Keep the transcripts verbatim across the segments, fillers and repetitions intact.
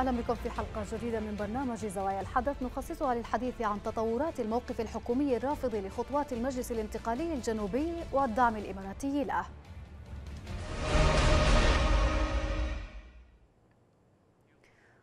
أهلا بكم في حلقة جديدة من برنامج زوايا الحدث، نخصصها للحديث عن تطورات الموقف الحكومي الرافض لخطوات المجلس الانتقالي الجنوبي والدعم الإماراتي له.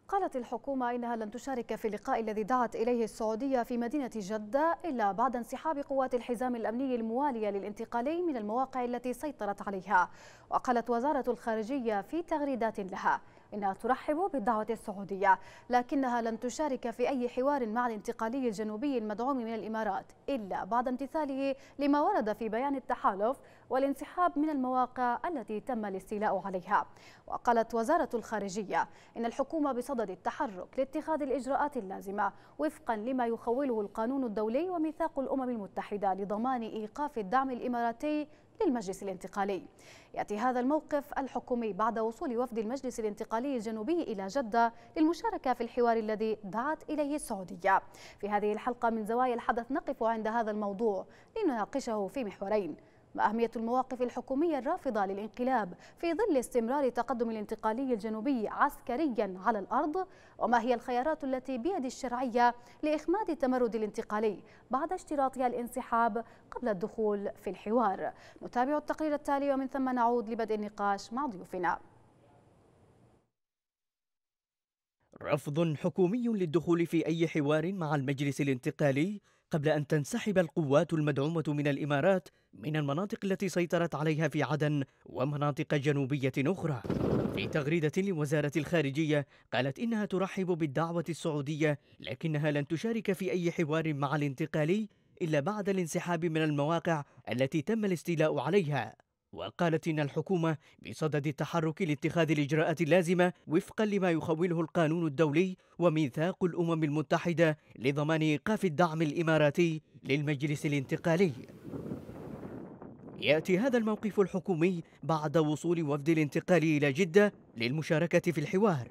قالت الحكومة إنها لن تشارك في اللقاء الذي دعت إليه السعودية في مدينة جدة إلا بعد انسحاب قوات الحزام الأمني الموالية للانتقالي من المواقع التي سيطرت عليها. وقالت وزارة الخارجية في تغريدات لها إنها ترحب بالدعوة السعودية، لكنها لن تشارك في أي حوار مع الانتقالي الجنوبي المدعوم من الإمارات إلا بعد امتثاله لما ورد في بيان التحالف والانسحاب من المواقع التي تم الاستيلاء عليها. وقالت وزارة الخارجية إن الحكومة بصدد التحرك لاتخاذ الإجراءات اللازمة وفقا لما يخوله القانون الدولي وميثاق الأمم المتحدة لضمان إيقاف الدعم الإماراتي للمجلس الانتقالي. يأتي هذا الموقف الحكومي بعد وصول وفد المجلس الانتقالي الجنوبي إلى جدة للمشاركة في الحوار الذي دعت إليه السعودية. في هذه الحلقة من زوايا الحدث نقف عند هذا الموضوع لنناقشه في محورين: أهمية المواقف الحكومية الرافضة للانقلاب في ظل استمرار تقدم الانتقالي الجنوبي عسكريا على الأرض، وما هي الخيارات التي بيد الشرعية لإخماد التمرد الانتقالي بعد اشتراطها الانسحاب قبل الدخول في الحوار. نتابع التقرير التالي ومن ثم نعود لبدء النقاش مع ضيوفنا. رفض حكومي للدخول في أي حوار مع المجلس الانتقالي قبل أن تنسحب القوات المدعومة من الإمارات من المناطق التي سيطرت عليها في عدن ومناطق جنوبية أخرى. في تغريدة لوزارة الخارجية قالت إنها ترحب بالدعوة السعودية، لكنها لن تشارك في أي حوار مع الانتقالي إلا بعد الانسحاب من المواقع التي تم الاستيلاء عليها. وقالت إن الحكومة بصدد التحرك لاتخاذ الإجراءات اللازمة وفقا لما يخوله القانون الدولي وميثاق الأمم المتحدة لضمان إيقاف الدعم الإماراتي للمجلس الانتقالي. يأتي هذا الموقف الحكومي بعد وصول وفد الانتقالي إلى جدة للمشاركة في الحوار.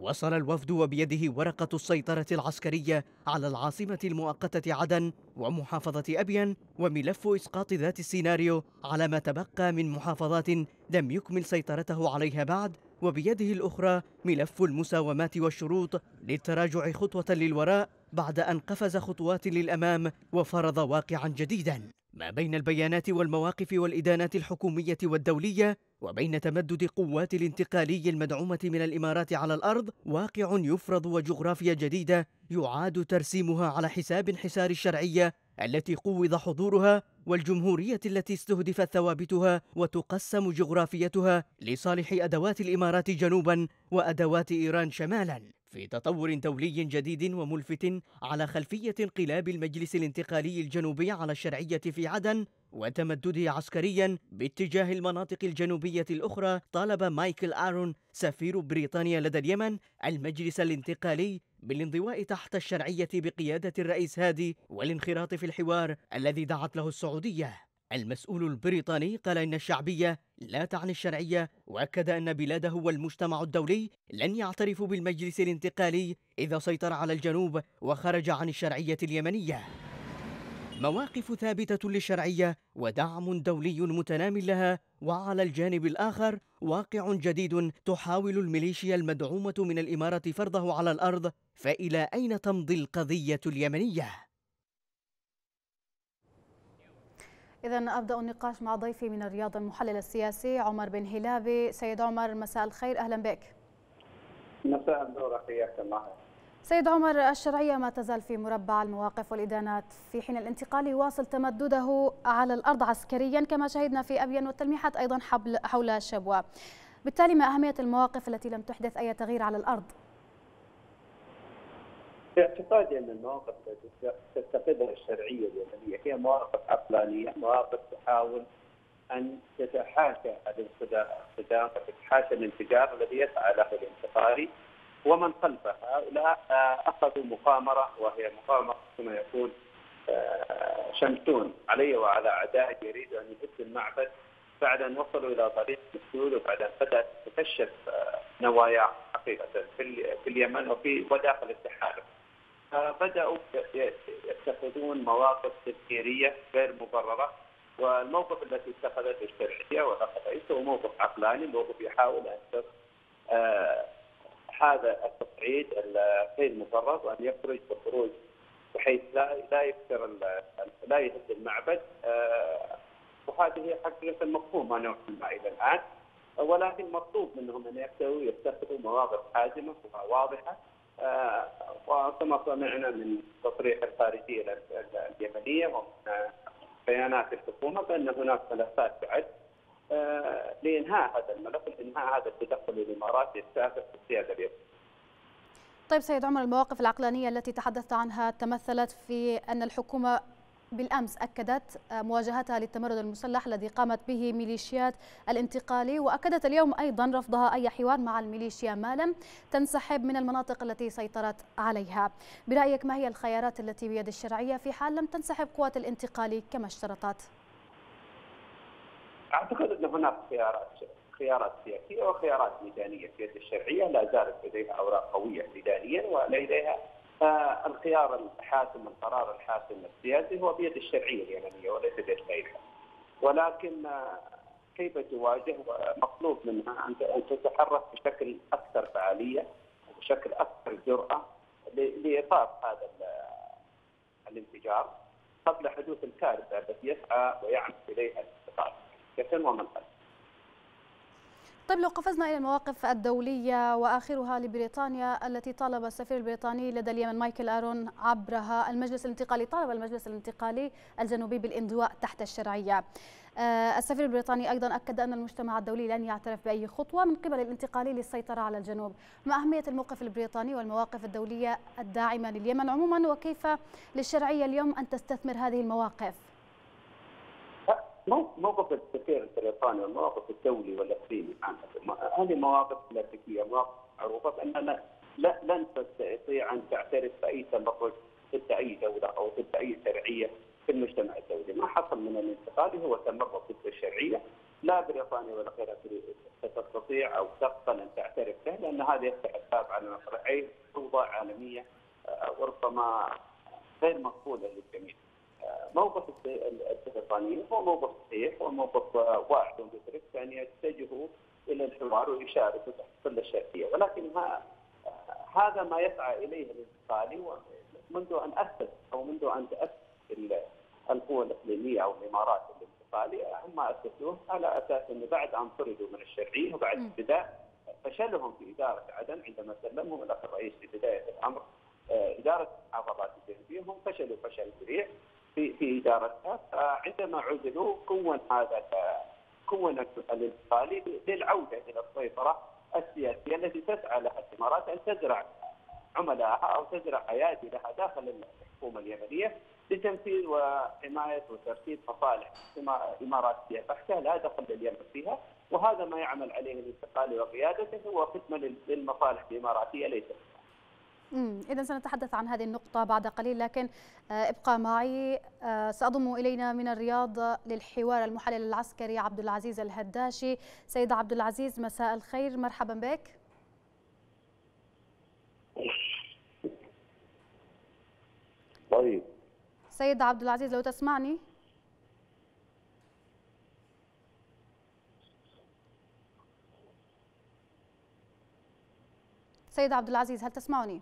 وصل الوفد وبيده ورقة السيطرة العسكرية على العاصمة المؤقتة عدن ومحافظة أبين، وملف إسقاط ذات السيناريو على ما تبقى من محافظات لم يكمل سيطرته عليها بعد، وبيده الأخرى ملف المساومات والشروط للتراجع خطوة للوراء بعد أن قفز خطوات للأمام وفرض واقعا جديدا ما بين البيانات والمواقف والإدانات الحكومية والدولية، وبين تمدد قوات الانتقالي المدعومة من الإمارات على الأرض واقع يفرض وجغرافيا جديدة يعاد ترسيمها على حساب انحسار الشرعية التي قوض حضورها والجمهورية التي استهدف ثوابتها وتقسم جغرافيتها لصالح أدوات الإمارات جنوبا وأدوات إيران شمالا. في تطور دولي جديد وملفت على خلفية انقلاب المجلس الانتقالي الجنوبي على الشرعية في عدن وتمدده عسكريا باتجاه المناطق الجنوبية الأخرى، طالب مايكل آرون سفير بريطانيا لدى اليمن المجلس الانتقالي بالانضواء تحت الشرعية بقيادة الرئيس هادي والانخراط في الحوار الذي دعت له السعودية. المسؤول البريطاني قال إن الشعبية لا تعني الشرعية، وأكد أن بلاده والمجتمع الدولي لن يعترفوا بالمجلس الانتقالي إذا سيطر على الجنوب وخرج عن الشرعية اليمنية. مواقف ثابتة للشرعية ودعم دولي متنام لها، وعلى الجانب الآخر واقع جديد تحاول الميليشيا المدعومة من الإمارة فرضه على الأرض، فإلى أين تمضي القضية اليمنية؟ إذن أبدأ النقاش مع ضيفي من الرياض المحلل السياسي عمر بن هلابي. سيد عمر مساء الخير، أهلا بك. مساء النور، حياك الله. سيد عمر، الشرعية ما تزال في مربع المواقف والإدانات في حين الانتقالي واصل تمدده على الأرض عسكريا كما شهدنا في أبين، والتلميحات أيضا حول شبوة. بالتالي ما أهمية المواقف التي لم تحدث أي تغيير على الأرض؟ في اعتقادي أن المواقف التي تتخذها الشرعية اليمنية هي مواقف عقلانية، مواقف تحاول أن تتحاشى الانقلاب وتتحاشى الانفجار الذي يسعى له الانتقالي ومن خلفه. هؤلاء أخذوا مقامرة وهي مقامرة كما يقول شمسون علي وعلى أعدائي، يريد أن يهدوا المعبد بعد أن وصلوا إلى طريق مسدود، وبعد أن بدأت تكشف نوايا حقيقة في اليمن وفي وداخل التحالف. بدأوا يتخذون مواقف تفكيرية غير مبررة، والموقف التي اتخذته الشرعية وأخذته موقف عقلاني، موقف يحاول أن هذا التصعيد غير مفرط وان يخرج بالخروج بحيث لا لا يكسر لا يهد المعبد، وهذه حقيقه مفهومه نوعا ما الى الان، ولكن مطلوب منهم ان يحتووا يستخدموا مواقف حازمه وواضحه. وكما سمعنا من تصريح الخارجيه اليمنيه ومن بيانات الحكومه بان هناك ملفات بعد لإنهاء هذا الملف، لإنهاء هذا التدخل الإماراتي السابق في السيادة اليوم. طيب سيد عمر، المواقف العقلانية التي تحدثت عنها تمثلت في أن الحكومة بالأمس أكدت مواجهتها للتمرد المسلح الذي قامت به ميليشيات الانتقالي، وأكدت اليوم أيضا رفضها أي حوار مع الميليشيا ما لم تنسحب من المناطق التي سيطرت عليها. برأيك ما هي الخيارات التي بيد الشرعية في حال لم تنسحب قوات الانتقالي كما اشترطت؟ أعتقد أن هناك خيارات خيارات سياسية وخيارات ميدانية. السياسة الشرعية لا زالت لديها أوراق قوية ميدانيا، ولديها آه الخيار الحاسم، القرار الحاسم السياسي هو بيد الشرعية اليمنية وليس بيد غيرها. ولكن آه كيف تواجه، مطلوب منها أن تتحرك بشكل أكثر فعالية وبشكل أكثر جرأة لإيقاف هذا الانفجار قبل حدوث الكارثة التي يسعى ويعمل إليها الانتقال. طيب لو قفزنا إلى المواقف الدولية وآخرها لبريطانيا التي طالب السفير البريطاني لدى اليمن مايكل آرون عبرها المجلس الانتقالي، طالب المجلس الانتقالي الجنوبي بالاندواء تحت الشرعية. آه السفير البريطاني أيضا أكد أن المجتمع الدولي لن يعترف بأي خطوة من قبل الانتقالي للسيطرة على الجنوب. ما أهمية الموقف البريطاني والمواقف الدولية الداعمة لليمن عموما، وكيف للشرعية اليوم أن تستثمر هذه المواقف؟ موقف السفير البريطاني والمواقف الدولي والإقليمي هذه مواقف كلاسيكية، مواقف معروفة بأننا لن تستطيع أن تعترف بأي تمرد ضد أي دولة أو ضد أي شرعية في المجتمع الدولي. ما حصل من الانتقال هو تمرد ضد الشرعية، لا بريطانيا ولا غيرها تستطيع أو تقبل أن تعترف به، لأن هذا يفتح الباب على مصراعي فوضى عالمية وربما غير مقبولة للجميع. موقف البريطانيين هو موقف صحيح وموقف واعد ومدرك، يعني يتجهوا الى الحوار ويشاركوا تحت كل الشرعيه، ولكن هذا ما يسعى اليه الانتقالي منذ ان اسس او منذ ان تاسس القوى الاقليميه او الامارات الانتقاليه، هم اسسوه على اساس انه بعد ان طردوا من الشرعيه وبعد ابتداء فشلهم في اداره عدن عندما سلمهم الاخ الرئيس في بدايه الامر اداره المحافظات الجنوبيه، هم فشلوا فشل ذريع في في ادارتها. عندما عزلوا كون هذا كون الانتقالي للعوده الى السيطره السياسيه التي تسعى لها الامارات ان تزرع عملائها او تزرع ايادي لها داخل الحكومه اليمنيه لتنفيذ وحمايه وترتيب مصالح اماراتيه بحته لا دخل لليمن فيها، وهذا ما يعمل عليه الانتقالي وقيادته هو خدمه للمصالح الاماراتيه ليس. إذا سنتحدث عن هذه النقطة بعد قليل، لكن ابقى معي. سأضم إلينا من الرياض للحوار المحلل العسكري عبد العزيز الهداشي. سيد عبد العزيز مساء الخير، مرحبا بك. طيب سيد عبد العزيز لو تسمعني. سيد عبد العزيز هل تسمعني؟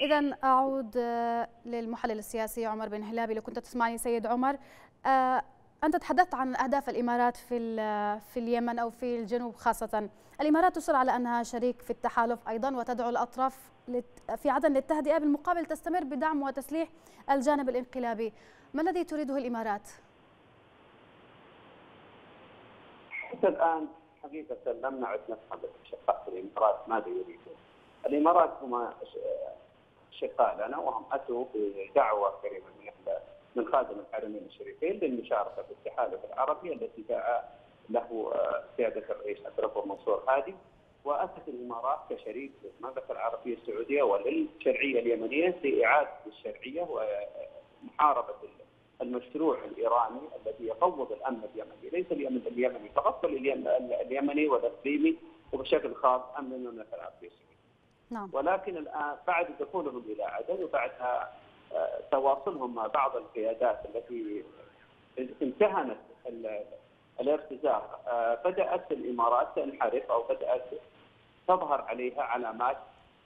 إذا أعود للمحلل السياسي عمر بن هلابي. لو كنت تسمعني سيد عمر، أنت تحدثت عن أهداف الإمارات في في اليمن أو في الجنوب خاصة. الإمارات تصر على أنها شريك في التحالف أيضا، وتدعو الأطراف في عدن للتهدئة، بالمقابل تستمر بدعم وتسليح الجانب الانقلابي. ما الذي تريده الإمارات؟ حتى الآن حقيقة لم نعد نفهم شقاق الإمارات ماذا يريدون. الإمارات هم شقاق لنا، وهم أتوا بدعوة كريمة من من خادم الحرمين الشريفين للمشاركة في التحالف العربي التي دعا له سيادة الرئيس عبد الرؤوف منصور هادي، وأتت الإمارات كشريك للمملكة العربية السعودية وللشرعية اليمنية لإعادة الشرعية ومحاربة المشروع الإيراني الذي يفوض الأمن اليمني، ليس اليمن اليمني فقط بل اليمني والإقليمي وبشكل خاص أمن المملكة العربية السعودية. نعم. ولكن الآن بعد دخولهم إلى عدن وبعدها تواصلهم مع بعض القيادات التي امتهنت الارتزاق بدأت الإمارات تنحرف أو بدأت تظهر عليها علامات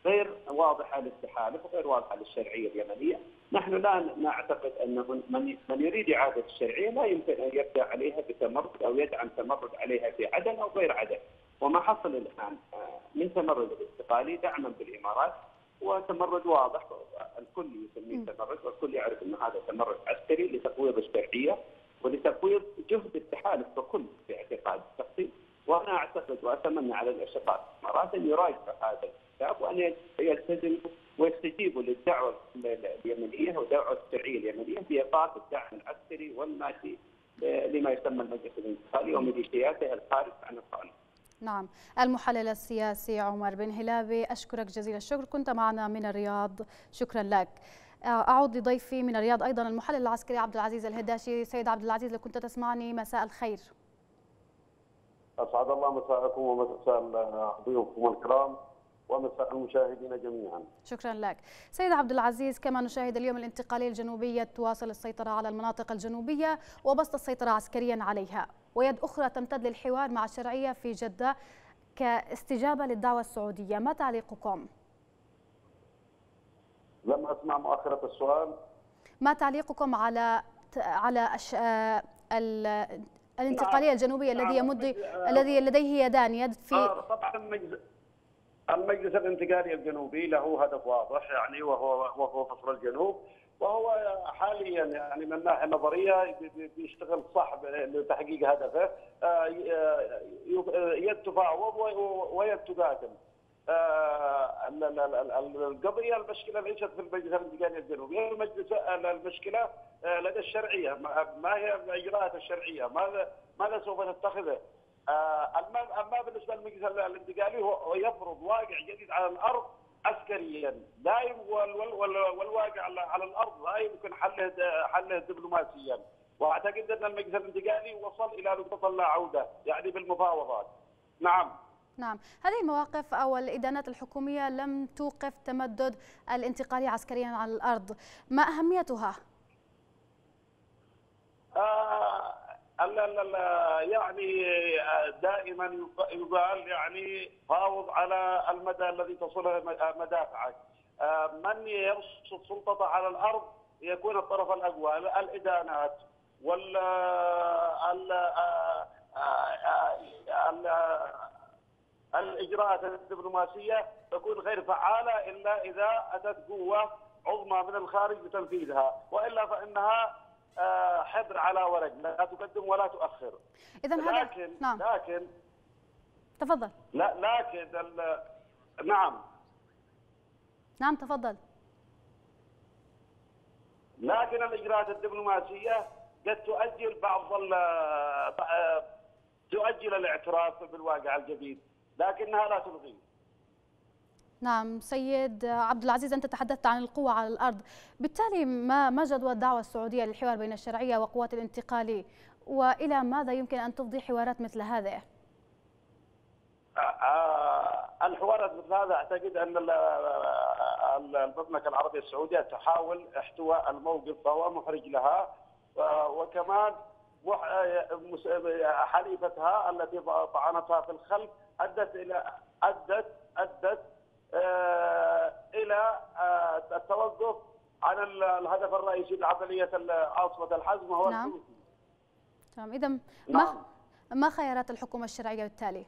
غير واضحة للتحالف وغير واضحة للشرعية اليمنية. نحن لا نعتقد أن من يريد إعادة الشرعية لا يمكن أن يبدأ عليها بتمرد أو يدعم تمرد عليها في عدن أو غير عدن، وما حصل الآن من تمرد الانتقالي دعما بالإمارات وتمرد واضح الكل يسميه تمرد، والكل يعرف أن هذا تمرد عسكري لتقويض الشرعية ولتقويض جهد التحالف ككل في اعتقاد الشخصي. وأنا أعتقد وأتمنى على الأشقاء الإمارات أن يراجعوا هذا الكتاب وأن يلتزموا ويستجيبوا للدعوة اليمنية ودعوة الشرعية اليمنية في إطار الدعم العسكري والماشي لما يسمى المجلس الانتقالي وميليشياته الخارجة عن القانون. نعم، المحلل السياسي عمر بن هلابي، أشكرك جزيل الشكر، كنت معنا من الرياض، شكرا لك. أعود لضيفي من الرياض أيضا المحلل العسكري عبد العزيز الهداشي. سيد عبد العزيز، لو كنت تسمعني مساء الخير. أسعد الله مساءكم ومساء ضيوفكم الكرام ومساء المشاهدين جميعا. شكرا لك. سيد عبد العزيز، كما نشاهد اليوم الانتقالي الجنوبي تواصل السيطرة على المناطق الجنوبية وبسط السيطرة عسكريا عليها، ويد أخرى تمتد للحوار مع الشرعية في جدة كاستجابة للدعوة السعودية، ما تعليقكم؟ لم أسمع مؤخرة السؤال. ما تعليقكم على على أش... ال... الانتقالية الجنوبية الذي يمد الذي لديه يدان يد في طبعا المجلس المجلس الانتقالي الجنوبي له هدف واضح يعني وهو وهو فصل الجنوب، وهو حاليا يعني من ناحيه نظريه بيشتغل صح لتحقيق هدفه، يتفاوض ويتقاتل. القضيه المشكله ليست في المجلس الانتقالي الجنوبي، المجلس المشكله لدى الشرعيه، ما هي اجراءات الشرعيه؟ ماذا ماذا سوف تتخذه؟ اما بالنسبه للمجلس الانتقالي هو يفرض واقع جديد على الارض عسكريا، لا والواقع على الارض لا يمكن حله حله دبلوماسيا، واعتقد ان المجلس الانتقالي وصل الى نقطه لا عوده يعني بالمفاوضات. نعم. نعم، هذه المواقف أو الإدانات الحكومية لم توقف تمدد الانتقالي عسكريا على الأرض، ما أهميتها؟ آه لا لا لا يعني دائما يقال يعني فاوض على المدى الذي تصله مدافعك، آه من يرصد سلطته على الأرض يكون الطرف الأقوى. الإدانات وال الإجراءات الدبلوماسية تكون غير فعالة إلا إذا أتت قوة عظمى من الخارج بتنفيذها، وإلا فإنها حبر على ورق لا تقدم ولا تؤخر. إذا هذا لكن نعم. لكن تفضل. لا لكن ال... نعم نعم تفضل. لكن الإجراءات الدبلوماسية قد تؤجل بعض ال... تؤجل الاعتراف بالواقع الجديد لكنها لا تلغي. نعم سيد عبد العزيز، أنت تحدثت عن القوة على الأرض، بالتالي ما ما جدوى الدعوة السعودية للحوار بين الشرعية وقوات الانتقالي، وإلى ماذا يمكن أن تفضي حوارات مثل هذه؟ الحوارات مثل هذا أعتقد أن المملكة العربية السعودية تحاول احتواء الموقف فهو محرج لها، وكمان حليفتها التي طعنتها في الخلف ادت الى ادت ادت الى التوقف عن الهدف الرئيسي لعمليه عاصفه الحزم وهو نعم الحوثي. تمام، اذا ما ما خيارات الحكومه الشرعيه بالتالي؟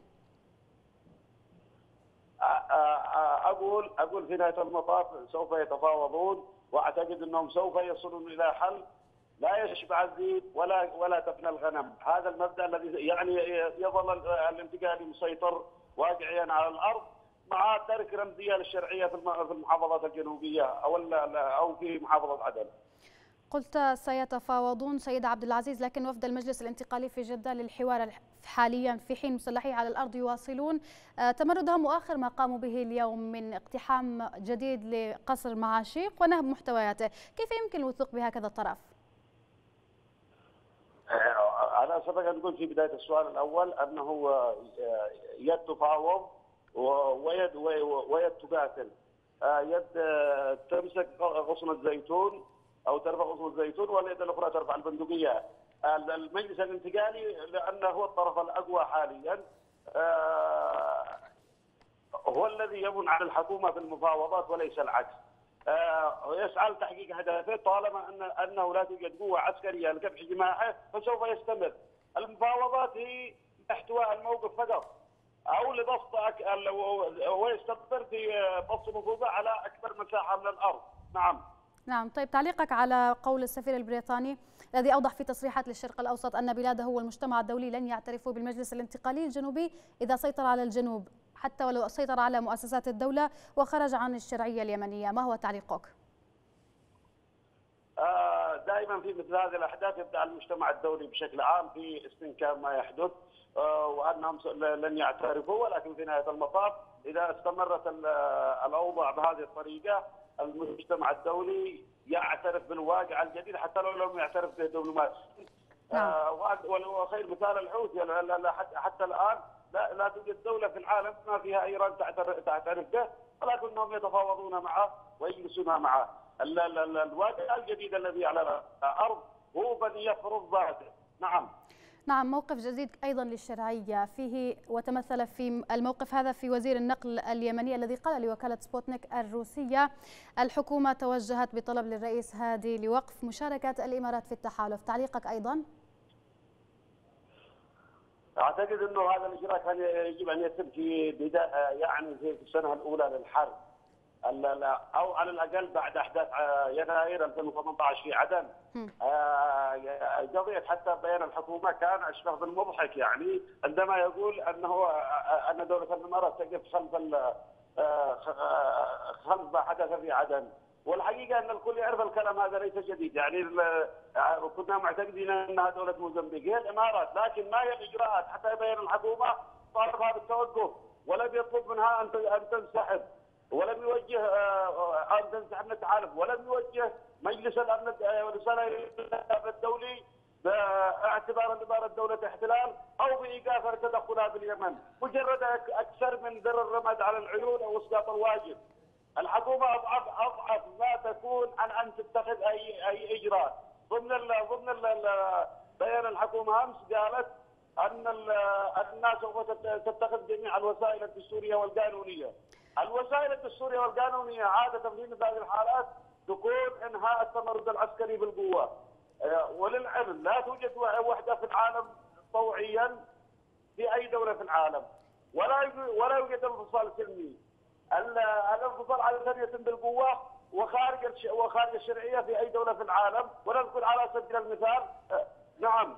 اقول اقول في نهايه المطاف سوف يتفاوضون، واعتقد انهم سوف يصلون الى حل لا يشبع الذئب ولا ولا تفنى الغنم. هذا المبدا الذي يعني يظل الانتقالي مسيطر واقعيا على الارض مع ترك رمزيه للشرعيه في المحافظات الجنوبيه او او في محافظه عدن. قلت سيتفاوضون سيد عبد العزيز، لكن وفد المجلس الانتقالي في جده للحوار حاليا في حين مسلحي على الارض يواصلون تمردهم واخر ما قاموا به اليوم من اقتحام جديد لقصر معاشيق ونهب محتوياته، كيف يمكن الوثوق بهكذا الطرف؟ أنا سبق أن قلت في بداية السؤال الأول أنه يد تفاوض ويد ويد تقاتل، يد تمسك غصن الزيتون أو ترفع غصن الزيتون واليد الأخرى ترفع البندقية. المجلس الانتقالي لأنه هو الطرف الأقوى حاليا، هو الذي يمن على الحكومة في المفاوضات وليس العكس. يسعى لتحقيق أهدافه، طالما أن أنه لا توجد قوة عسكرية لكبح جماعه فسوف يستمر. المفاوضات هي احتواء الموقف فقط أو لضغط ويستمر في بسط نفوذه على أكبر مساحة من الأرض. نعم. نعم، طيب تعليقك على قول السفير البريطاني الذي أوضح في تصريحات للشرق الأوسط أن بلاده والمجتمع الدولي لن يعترفوا بالمجلس الانتقالي الجنوبي إذا سيطر على الجنوب، حتى ولو سيطر على مؤسسات الدولة وخرج عن الشرعية اليمنية، ما هو تعليقك؟ آه دائما في مثل هذه الأحداث يبدأ المجتمع الدولي بشكل عام في استنكار ما يحدث آه وأنهم لن يعترفوا، ولكن في نهاية المطاف إذا استمرت الأوضاع بهذه الطريقة المجتمع الدولي يعترف بالواقع الجديد حتى لو لم يعترف به دبلوماسي. آه وخير مثال الحوثي، حتى الآن لا, لا توجد دولة في العالم ما فيها إيران تعترف به، ولكنهم يتفاوضون معه ويجلسون معه. الواقع الجديد الذي على الأرض هو من يفرض ذاته. نعم. نعم، موقف جديد أيضا للشرعية فيه، وتمثل في الموقف هذا في وزير النقل اليمني الذي قال لوكالة سبوتنيك الروسية: الحكومة توجهت بطلب للرئيس هادي لوقف مشاركة الإمارات في التحالف. تعليقك أيضا؟ أعتقد أنه هذا الإجراء كان يجب أن يتم في بداية، يعني في السنة الأولى للحرب، أو على الأقل بعد أحداث يناير ألفين وثمانية عشر في عدن. قضية حتى بيان الحكومة كان أشبه بالمضحك، يعني عندما يقول أنه أن دولة الإمارات تقف خلف خلف ما حدث في عدن، والحقيقة أن الكل يعرف الكلام هذا ليس جديد، يعني كنا معتقدين أنها دولة موزمبيق هي الإمارات، لكن ما هي الإجراءات حتى بيان الحكومة طالبها بالتوقف، ولم يطلب منها أن أن تنسحب، ولم يوجه أن تنسحب من التحالف، ولم يوجه مجلس الأمن رسالة الدولي باعتبار الإمارات دولة احتلال أو بإيقاف التدخلات في اليمن، مجرد أكثر من ذر الرماد على العيون أو إسقاط الواجب. الحكومة أضعف أضعف ما تكون عن أن تتخذ أي أي إجراء. ضمن ال ضمن ال بيان الحكومة أمس قالت أن الناس سوف تتخذ جميع الوسائل الدستورية والقانونية. الوسائل الدستورية والقانونية عادة في مثل هذه الحالات تكون إنهاء التمرد العسكري بالقوة. وللعلم لا توجد وحدة في العالم طوعيا في أي دولة في العالم، ولا ولا يوجد انفصال سلمي. الانفصال عادة يتم بالقوة وخارج وخارج الشرعية في أي دولة في العالم، ونذكر على سبيل المثال. نعم.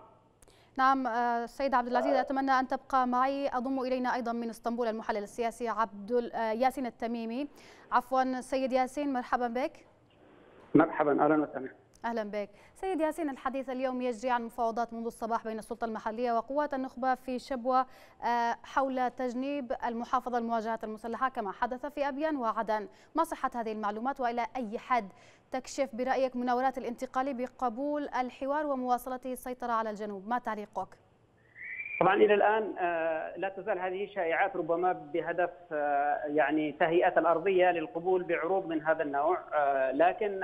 نعم السيد عبد العزيز، أتمنى أن تبقى معي. أضم إلينا أيضا من اسطنبول المحلل السياسي عبد ياسين التميمي. عفوا سيد ياسين، مرحبا بك. مرحبا، أهلا وسهلا. أهلا بك سيد ياسين. الحديث اليوم يجري عن مفاوضات منذ الصباح بين السلطة المحلية وقوات النخبة في شبوة حول تجنيب المحافظة المواجهات المسلحة كما حدث في أبيان وعدن. ما صحة هذه المعلومات، وإلى أي حد تكشف برأيك مناورات الانتقالي بقبول الحوار ومواصلته السيطرة على الجنوب؟ ما تعليقك؟ طبعا إلى الآن لا تزال هذه الشائعات، ربما بهدف يعني تهيئة الأرضية للقبول بعروض من هذا النوع، لكن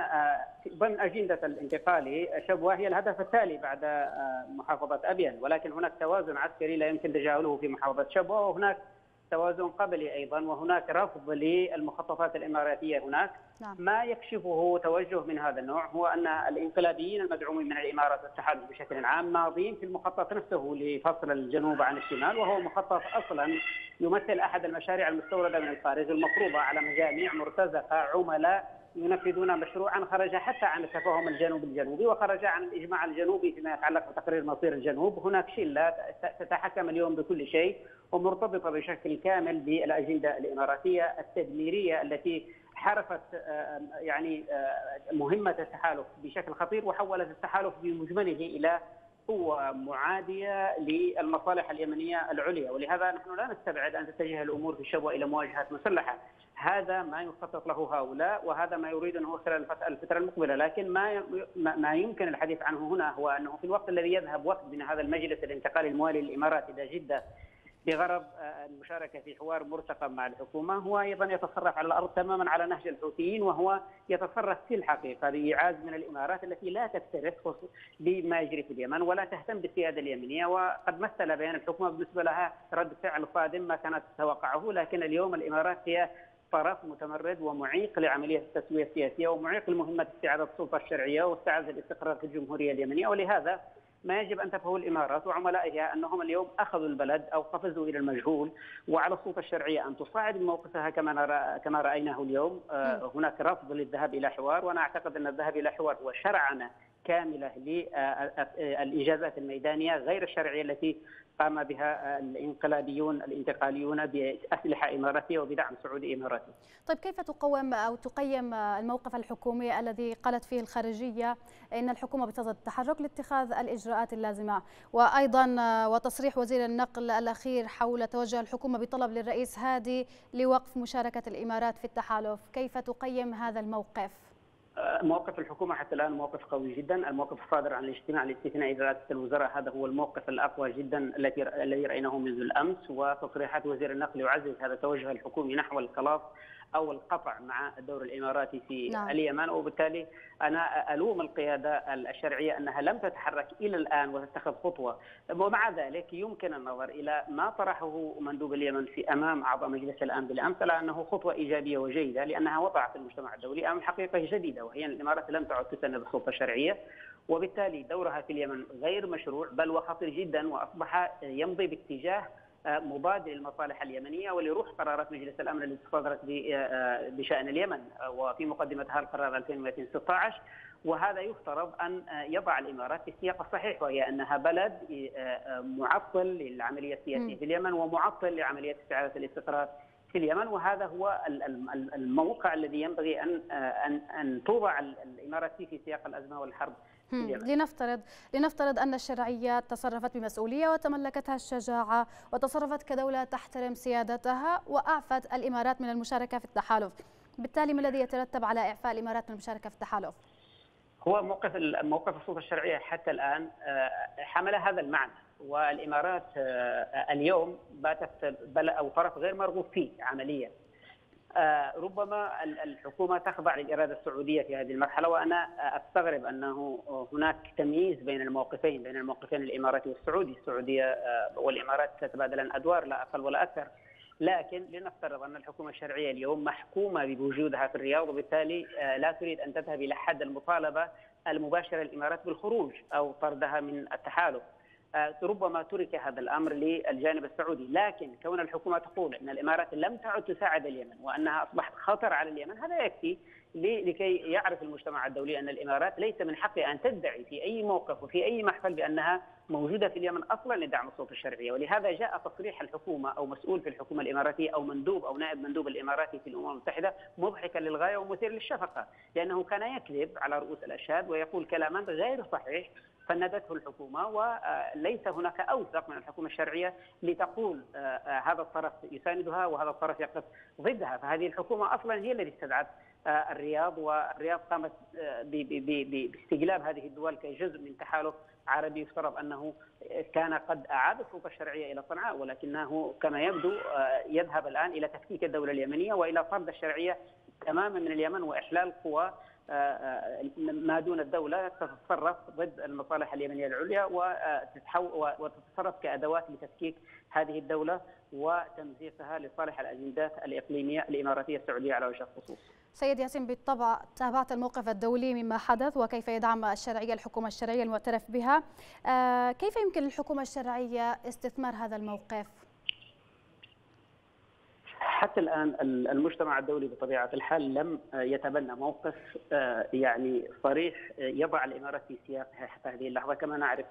ضمن أجندة الانتقالي شبوة هي الهدف التالي بعد محافظة أبين، ولكن هناك توازن عسكري لا يمكن تجاهله في محافظة شبوة، وهناك توازن قبلي أيضا، وهناك رفض للمخططات الإماراتية هناك. نعم. ما يكشفه توجه من هذا النوع هو أن الانقلابيين المدعومين من الإمارات والتحالف بشكل عام ماضين في المخطط نفسه لفصل الجنوب عن الشمال، وهو مخطط أصلا يمثل أحد المشاريع المستوردة من الخارج المفروضة على مجاميع مرتزقة عملاء ينفذون مشروعا خرج حتى عن التفاهم الجنوب الجنوبي وخرج عن الإجماع الجنوبي فيما يتعلق بتقرير مصير الجنوب. هناك شلة تتحكم اليوم بكل شيء ومرتبطة بشكل كامل بالأجندة الإماراتية التدميرية التي حرفت يعني مهمة التحالف بشكل خطير، وحولت التحالف بمجمله إلى قوة معادية للمصالح اليمنية العليا، ولهذا نحن لا نستبعد أن تتجه الأمور في شبوة إلى مواجهة مسلحة. هذا ما يخطط له هؤلاء، وهذا ما يريدونه خلال الفترة المقبلة، لكن ما ما يمكن الحديث عنه هنا هو أنه في الوقت الذي يذهب وقت من هذا المجلس الانتقالي الموالي للإمارات إلى جدة بغرض المشاركة في حوار مرتقم مع الحكومة. هو أيضا يتصرف على الأرض تماما على نهج الحوثيين، وهو يتصرف في الحقيقة بإيعاز من الإمارات التي لا تكترث بما يجري في اليمن ولا تهتم بالسيادة اليمنية. وقد مثل بيان الحكومة بالنسبة لها رد فعل صادم ما كانت تتوقعه، لكن اليوم الإمارات هي طرف متمرد ومعيق لعملية التسوية السياسية ومعيق لمهمة استعادة السلطة الشرعية واستعادة الاستقرار في الجمهورية اليمنية. ولهذا ما يجب أن تفهمه الإمارات وعملائها أنهم اليوم أخذوا البلد أو قفزوا إلى المجهول، وعلى السلطة الشرعية أن تصاعد موقفها كما نرى كما رأيناه اليوم. هناك رفض للذهاب إلى حوار، وأنا أعتقد أن الذهاب إلى حوار هو شرعنة كاملة للإجازات الميدانية غير الشرعية التي قام بها الانقلابيون الانتقاليون بأسلحة إماراتية وبدعم سعودي إماراتي. طيب كيف تقوم أو تقيم الموقف الحكومي الذي قالت فيه الخارجية إن الحكومة بتصدد التحرك لاتخاذ الإجراءات اللازمة، وأيضا وتصريح وزير النقل الأخير حول توجه الحكومة بطلب للرئيس هادي لوقف مشاركة الإمارات في التحالف، كيف تقيم هذا الموقف؟ موقف الحكومة حتى الآن موقف قوي جدا، الموقف الصادر عن الاجتماع الاستثنائي لرئاسة الوزراء هذا هو الموقف الأقوى جدا الذي الذي رأيناه منذ الأمس، وتصريحات وزير النقل يعزز هذا التوجه الحكومي نحو الخلاص أو القطع مع الدور الإماراتي في نعم. اليمن. وبالتالي أنا ألوم القيادة الشرعية أنها لم تتحرك إلى الآن وتتخذ خطوة. ومع ذلك يمكن النظر إلى ما طرحه مندوب اليمن في أمام أعضاء مجلس الأمن بالأمس على أنه خطوة إيجابية وجيدة، لأنها وضعت المجتمع الدولي أمام حقيقة جديدة، وهي أن الإمارات لم تعد تسند السلطة الشرعية، وبالتالي دورها في اليمن غير مشروع بل وخطير جدا، وأصبح يمضي باتجاه مضاد للمصالح اليمنية ولروح قرارات مجلس الأمن التي صدرت بشأن اليمن وفي مقدمتها القرار ألفين ومئتين وستة عشر. وهذا يفترض أن يضع الإمارات في السياق الصحيح، وهي أنها بلد معطل للعملية السياسية في اليمن ومعطل لعملية استعادة الاستقرار في اليمن، وهذا هو الموقع الذي ينبغي أن أن أن توضع الإمارات فيه في سياق الأزمة والحرب. لنفترض لنفترض أن الشرعية تصرفت بمسؤولية وتملكتها الشجاعة وتصرفت كدولة تحترم سيادتها وأعفت الإمارات من المشاركة في التحالف، بالتالي ما الذي يترتب على إعفاء الإمارات من المشاركة في التحالف؟ هو موقف موقف السلطة الشرعية حتى الآن حمل هذا المعنى، والإمارات اليوم باتت أو طرف غير مرغوب فيه عمليا. ربما الحكومة تخضع للإرادة السعودية في هذه المرحلة، وأنا أستغرب أنه هناك تمييز بين الموقفين بين الموقفين الإماراتي والسعودي. السعودية والإمارات تتبادلان أدوار لا أقل ولا أكثر، لكن لنفترض أن الحكومة الشرعية اليوم محكومة بوجودها في الرياض، وبالتالي لا تريد أن تذهب إلى حد المطالبة المباشرة للإمارات بالخروج أو طردها من التحالف. ربما ترك هذا الأمر للجانب السعودي، لكن كون الحكومة تقول أن الإمارات لم تعد تساعد اليمن وأنها أصبحت خطر على اليمن، هذا يكفي لكي يعرف المجتمع الدولي أن الإمارات ليس من حقها أن تدعي في أي موقف وفي أي محفل بأنها موجودة في اليمن أصلا لدعم السلطة الشرعية. ولهذا جاء تصريح الحكومة أو مسؤول في الحكومة الإماراتية أو مندوب أو نائب مندوب الإماراتي في الأمم المتحدة مضحكا للغاية ومثير للشفقة، لأنه كان يكذب على رؤوس الأشهاد ويقول كلاما غير صحيح فندته الحكومة، وليس هناك أوثق من الحكومة الشرعية لتقول هذا الطرف يساندها وهذا الطرف يقف ضدها. فهذه الحكومة أصلا هي التي استدعت الرياض، والرياض قامت باستجلاب هذه الدول كجزء من تحالف عربي يفترض أنه كان قد أعاد السلطة الشرعية إلى صنعاء، ولكنه كما يبدو يذهب الآن إلى تفكيك الدولة اليمنية وإلى طرد الشرعية تماما من اليمن وإحلال قوى ما دون الدولة تتصرف ضد المصالح اليمنية العليا وتتصرف كأدوات لتفكيك هذه الدولة وتمزيقها لصالح الأجندات الإقليمية الإماراتية السعودية على وجه الخصوص. سيد ياسين، بالطبع تابعت الموقف الدولي مما حدث وكيف يدعم الشرعية الحكومة الشرعية المعترف بها، كيف يمكن للحكومة الشرعية استثمار هذا الموقف؟ حتى الآن المجتمع الدولي بطبيعة الحال لم يتبنى موقف يعني صريح يضع الإمارات في سياقها حتى هذه اللحظة. كما نعرف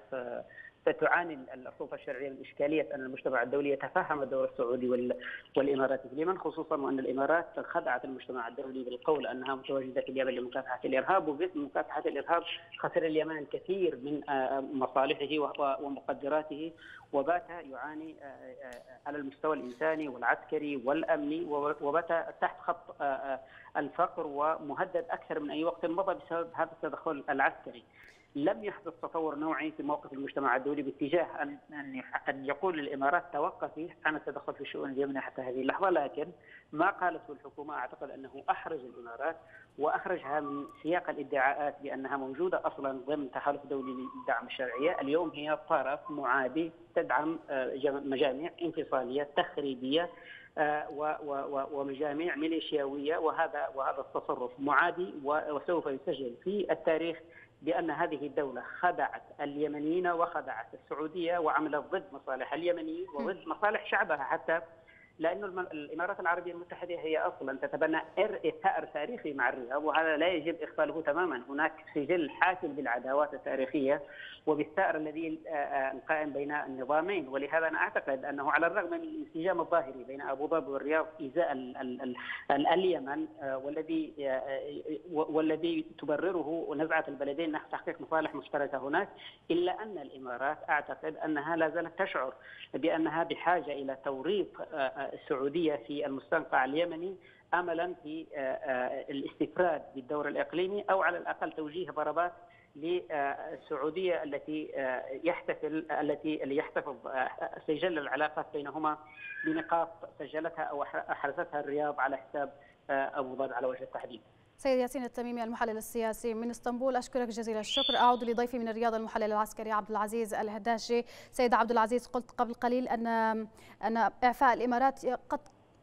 فتعاني السلطة الشرعية من إشكالية أن المجتمع الدولي يتفهم الدور السعودي والإمارات في اليمن، خصوصا وأن الإمارات خدعت المجتمع الدولي بالقول أنها متواجدة في اليمن لمكافحة الإرهاب، وباسم مكافحة الإرهاب خسر اليمن الكثير من مصالحه ومقدراته، وبات يعاني على المستوى الإنساني والعسكري والأمني، وبات تحت خط الفقر ومهدد أكثر من أي وقت مضى بسبب هذا التدخل العسكري. لم يحدث تطور نوعي في موقف المجتمع الدولي باتجاه ان ان يقول للامارات توقفي عن التدخل في شؤون اليمن حتى هذه اللحظه، لكن ما قالته الحكومه اعتقد انه احرج الامارات واخرجها من سياق الادعاءات بانها موجوده اصلا ضمن تحالف دولي لدعم الشرعيه. اليوم هي طرف معادي تدعم مجاميع انفصاليه تخريبيه ومجاميع ميليشياويه، وهذا وهذا التصرف معادي وسوف يسجل في التاريخ بأن هذه الدولة خدعت اليمنيين وخدعت السعودية وعملت ضد مصالح اليمنيين وضد مصالح شعبها، حتى لأن الإمارات العربية المتحدة هي أصلا تتبنى ثأر تاريخي مع الرياض، وهذا لا يجب إغفاله تماما. هناك سجل حافل بالعداوات التاريخية وبالثأر الذي قائم بين النظامين، ولهذا أنا أعتقد أنه على الرغم من الانسجام الظاهري بين أبو ظبي والرياض إزاء اليمن والذي والذي تبرره نزعة البلدين نحو تحقيق مصالح مشتركة هناك، إلا أن الإمارات أعتقد أنها لا زالت تشعر بأنها بحاجة إلى توريط السعودية في المستنقع اليمني أملا في الاستفراد بالدور الإقليمي، أو على الأقل توجيه ضربات للسعودية التي يحتفل التي اللي يحتفظ سجل العلاقات بينهما بنقاط سجلتها أو أحرزتها الرياض على حساب أبو ظبي على وجه التحديد. سيد ياسين التميمي المحلل السياسي من اسطنبول، أشكرك جزيل الشكر. أعود لضيفي من الرياض المحلل العسكري عبد العزيز الهداشي. سيد عبد العزيز، قلت قبل قليل أن أن إعفاء الإمارات قد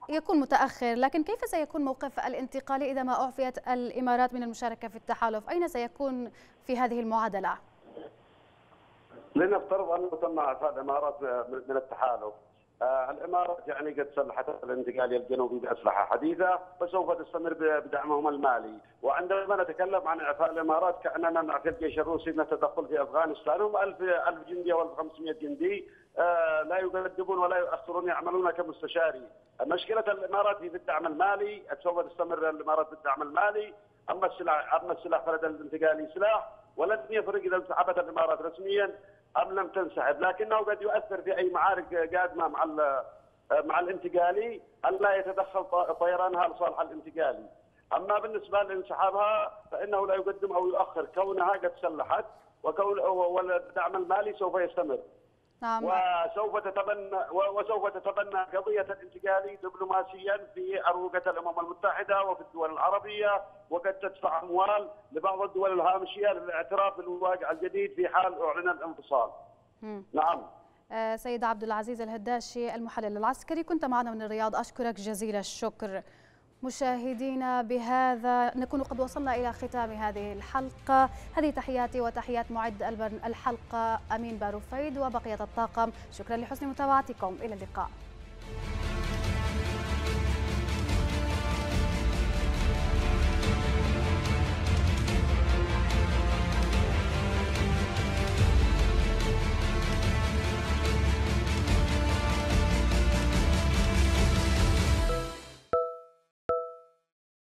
يكون متأخر، لكن كيف سيكون موقف الانتقالي إذا ما أعفيت الإمارات من المشاركة في التحالف؟ أين سيكون في هذه المعادلة؟ لنفترض أنه تم إعفاء الإمارات من التحالف، الامارات يعني قد سلحت الانتقالي الجنوبي باسلحه حديثه فسوف تستمر بدعمهم المالي، وعندما نتكلم عن اعفاء الامارات كاننا نعفي الجيش الروسي من التدخل في افغانستان، هم ألف جندي او ألف وخمسمئة جندي لا يقدمون ولا يؤخرون، يعملون كمستشاري. مشكله الامارات في الدعم المالي، سوف تستمر الامارات بالدعم المالي، اما السلاح اما السلاح فلدى الانتقالي سلاح، ولن يفرق اذا انسحبت الامارات رسميا أم لم تنسحب، لكنه قد يؤثر في أي معارك قادمة مع مع الانتقالي أن لا يتدخل طيرانها لصالح الانتقالي. أما بالنسبة لانسحابها فإنه لا يقدم أو يؤخر كونها قد سلحت، وكون والدعم المالي سوف يستمر. نعم. وسوف تتبنى وسوف تتبنى قضية الانتقالي دبلوماسيا في أروقة الأمم المتحدة وفي الدول العربية، وقد تدفع أموال لبعض الدول الهامشية للاعتراف بالواقع الجديد في حال أعلن الانفصال. م. نعم. آه سيد عبد العزيز الهداشي المحلل العسكري، كنت معنا من الرياض، أشكرك جزيل الشكر. مشاهدينا، بهذا نكون قد وصلنا إلى ختام هذه الحلقة. هذه تحياتي وتحيات معد الحلقة أمين باروفيد وبقية الطاقم. شكرا لحسن متابعتكم، إلى اللقاء.